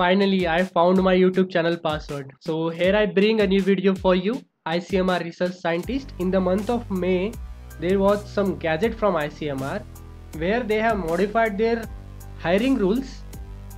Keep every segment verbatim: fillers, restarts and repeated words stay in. Finally, I found my YouTube channel password. So here I bring a new video for you, I C M R Research Scientist. In the month of May, there was some gadget from I C M R where they have modified their hiring rules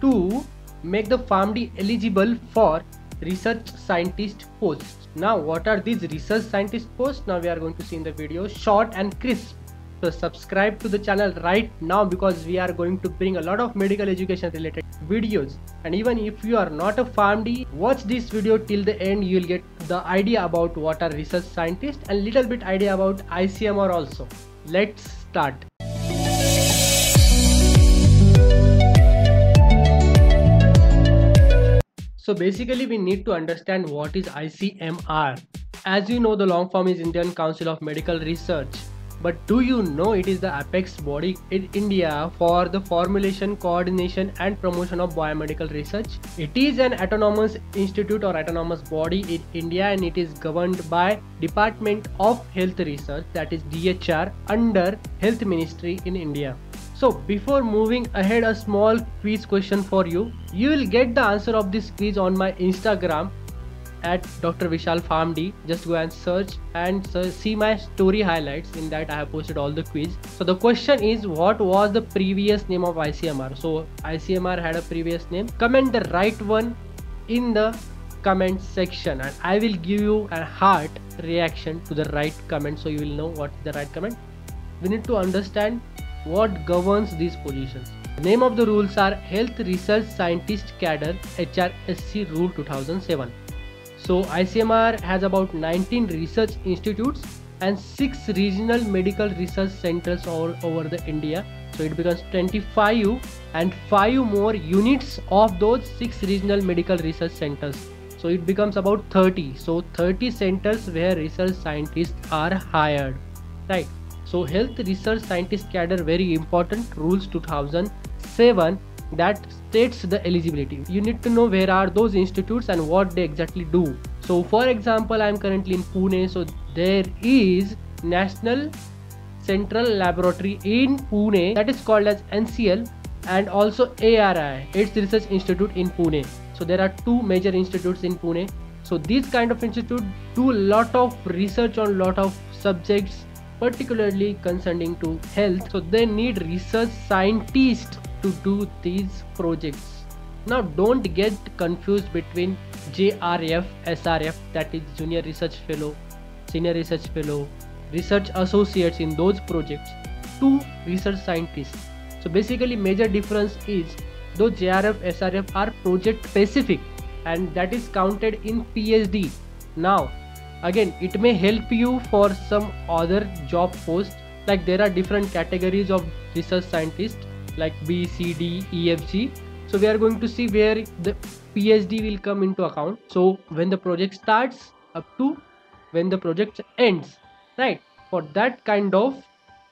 to make the PharmD eligible for research scientist posts. Now what are these research scientist posts? Now we are going to see in the video, short and crisp. So subscribe to the channel right now because we are going to bring a lot of medical education related videos. And even if you are not a PharmD, watch this video till the end. You will get the idea about what are research scientists and little bit idea about I C M R also. Let's start. So basically we need to understand what is I C M R. As you know, the long form is Indian Council of Medical Research. But do you know it is the apex body in India for the formulation, coordination and promotion of biomedical research? It is an autonomous institute or autonomous body in India, and it is governed by Department of Health Research, that is D H R, under Health Ministry in India. So before moving ahead, a small quiz question for you. You will get the answer of this quiz on my Instagram at Doctor Vishal PharmD. Just go and search and see my story highlights. In that I have posted all the quiz. So the question is, what was the previous name of I C M R? So I C M R had a previous name. Comment the right one in the comment section and I will give you a heart reaction to the right comment, so you will know what is the right comment. We need to understand what governs these positions. The name of the rules are Health Research Scientist Cadre, H R S C Rule two thousand seven. So I C M R has about nineteen research institutes and six regional medical research centers all over the India. So it becomes twenty-five and five more units of those six regional medical research centers. So it becomes about thirty. So thirty centers where research scientists are hired, right? So Health Research Scientist Cadre, very important, rules two thousand seven. That states the eligibility. You need to know where are those institutes and what they exactly do. So for example, I am currently in Pune. So there is National Central Laboratory in Pune, that is called as N C L, and also A R I, its research institute in Pune. So there are two major institutes in Pune. So these kind of institutes do lot of research on lot of subjects, particularly concerning to health. So they need research scientists to do these projects. Now don't get confused between J R F, S R F, that is Junior Research Fellow, Senior Research Fellow, Research Associates. In those projects, two research scientists. So basically major difference is, though J R F, S R F are project specific and that is counted in P H D. Now again, it may help you for some other job post. Like there are different categories of research scientists, like B, C, D, E, F, G. So we are going to see where the P H D will come into account. So when the project starts up to when the project ends, right? For that kind of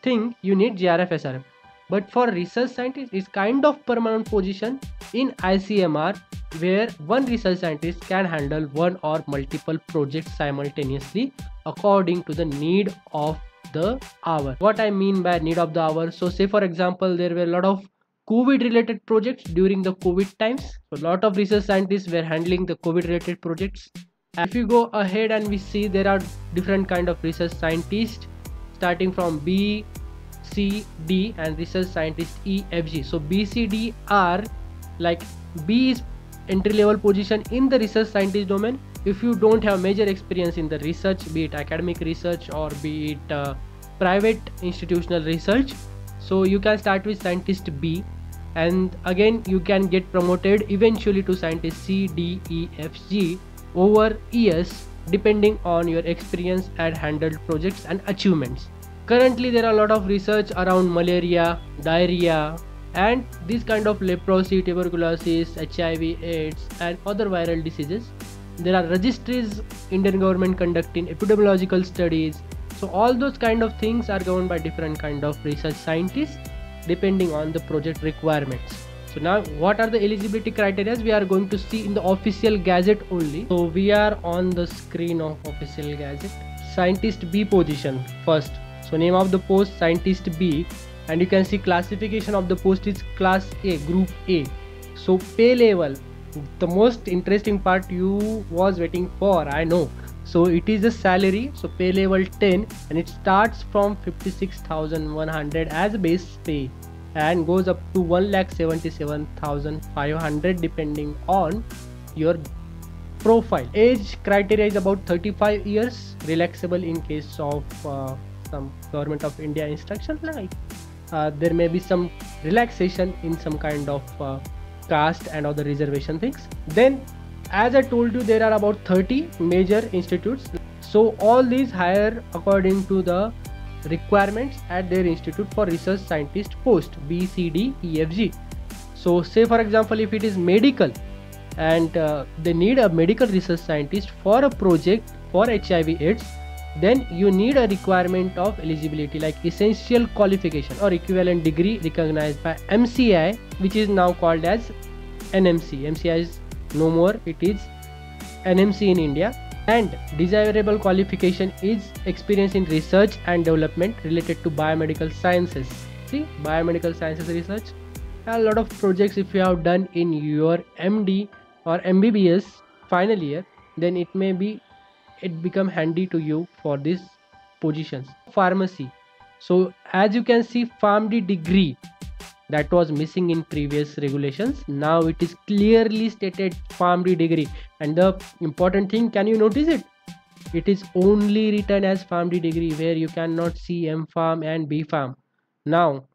thing you need J R F, S R F. But for research scientist, it's kind of permanent position in I C M R where one research scientist can handle one or multiple projects simultaneously according to the need of the hour. What I mean by need of the hour, so say for example there were a lot of COVID related projects during the COVID times. So a lot of research scientists were handling the COVID related projects. And if you go ahead and we see, there are different kind of research scientists starting from B, C, D and research scientist E, F, G. So B, C, D are like, B is entry level position in the research scientist domain. If you don't have major experience in the research, be it academic research or be it uh, private institutional research, so you can start with scientist B, and again you can get promoted eventually to scientist C, D, E, F, G over years depending on your experience and handled projects and achievements. Currently there are a lot of research around malaria, diarrhea and these kind of leprosy, tuberculosis, H I V, AIDS and other viral diseases. There are registries, Indian government conducting epidemiological studies. So all those kind of things are governed by different kind of research scientists depending on the project requirements. So now what are the eligibility criteria? We are going to see in the official gazette only. So we are on the screen of official gazette. Scientist B position first. So name of the post, scientist B, and you can see classification of the post is class A, group A. So pay level the most interesting part you was waiting for, I know. So it is the salary, so pay level ten, and it starts from fifty-six thousand one hundred as base pay and goes up to one lakh seventy-seven thousand five hundred depending on your profile. Age criteria is about thirty-five years, relaxable in case of uh, some Government of India instruction, like uh, there may be some relaxation in some kind of uh, caste and other reservation things. Then as I told you, there are about thirty major institutes, so all these hire according to the requirements at their institute for research scientist post B C D E F G. So say for example, if it is medical and uh, they need a medical research scientist for a project for H I V AIDS, then you need a requirement of eligibility like essential qualification or equivalent degree recognized by M C I, which is now called as N M C. M C I is no more, it is N M C in India. And desirable qualification is experience in research and development related to biomedical sciences. See, biomedical sciences research, a lot of projects if you have done in your M D or M B B S final year, then it may be it become handy to you for these positions. Pharmacy, so as you can see, PharmD degree that was missing in previous regulations, now it is clearly stated PharmD degree. And the important thing, can you notice it? It is only written as PharmD degree, where you cannot see M-Pharm and B-Pharm. Now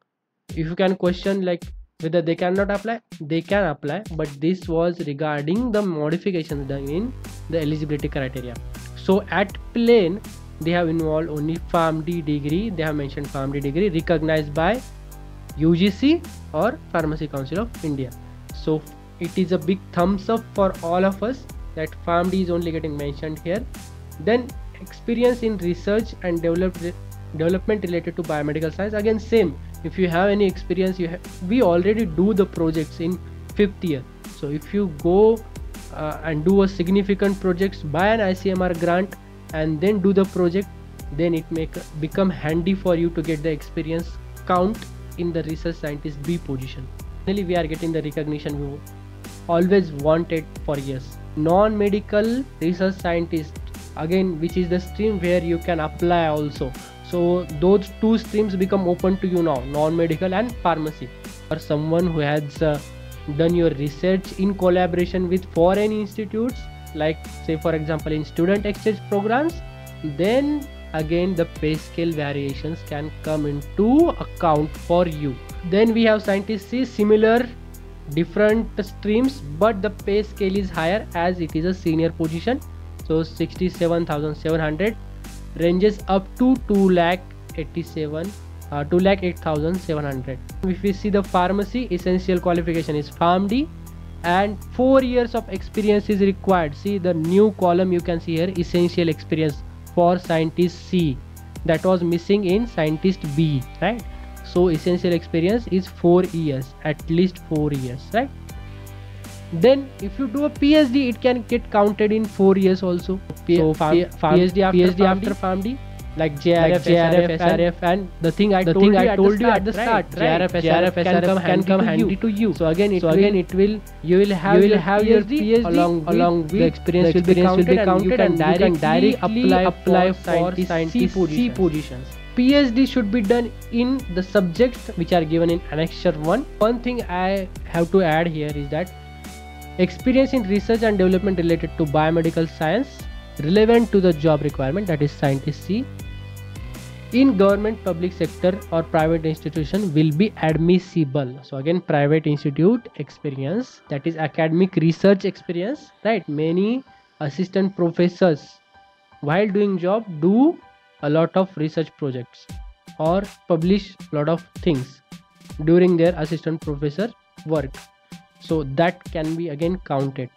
if you can question like whether they cannot apply, they can apply, but this was regarding the modifications done in the eligibility criteria. So at plain, they have involved only PharmD degree, they have mentioned PharmD degree recognized by U G C or Pharmacy Council of India. So it is a big thumbs up for all of us that PharmD is only getting mentioned here. Then experience in research and develop, development related to biomedical science, again same, if you have any experience, you have, we already do the projects in fifth year. So if you go uh, and do a significant projects, buy an I C M R grant and then do the project, then it may become handy for you to get the experience count in the research scientist B position. Finally, we are getting the recognition we always wanted for years, non-medical research scientist, again which is the stream where you can apply also. So those two streams become open to you now, non-medical and pharmacy. Or someone who has uh, done your research in collaboration with foreign institutes, like say for example in student exchange programs, then again the pay scale variations can come into account for you. Then we have scientists C, similar different streams, but the pay scale is higher as it is a senior position. So sixty-seven thousand seven hundred ranges up to two lakh eighty-seven, two lakh eight thousand seven hundred. If we see the pharmacy, essential qualification is PharmD and four years of experience is required. See the new column you can see here, essential experience for scientist C, that was missing in scientist B, right? So essential experience is four years, at least four years, right? Then if you do a PhD, it can get counted in four years also. So PhD after PharmD, like J R F, S R F, and the thing I told you at the start, J R F, S R F can come handy to you. So again, it will you will have your PhD along with the experience will be counted, and you can directly apply for scientist C positions. PhD should be done in the subjects which are given in Annexure one. One thing I have to add here is that experience in research and development related to biomedical science relevant to the job requirement, that is scientist C, in government, public sector or private institution will be admissible. So again, private institute experience, that is academic research experience, right? Many assistant professors while doing job do a lot of research projects or publish a lot of things during their assistant professor work. So that can be again counted.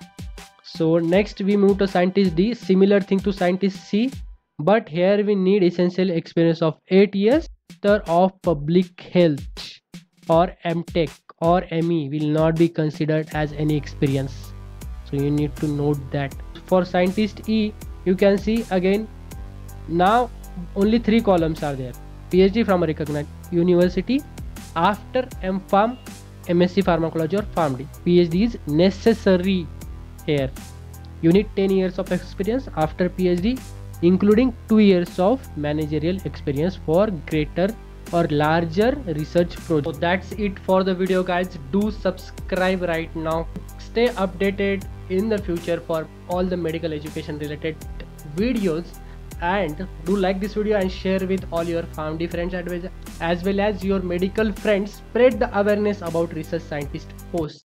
So next we move to scientist D, similar thing to scientist C, but here we need essential experience of eight years of public health, or M Tech or M E will not be considered as any experience. So you need to note that. For scientist E, you can see again now only three columns are there, PhD from a recognized university, after M-Pharm, M S c Pharmacology or PharmD. PhD is necessary here. You need ten years of experience after PhD, including two years of managerial experience for greater or larger research project. So that's it for the video, guys. Do subscribe right now. Stay updated in the future for all the medical education related videos, and do like this video and share with all your PharmD friends as well as your medical friends. Spread the awareness about research scientist posts.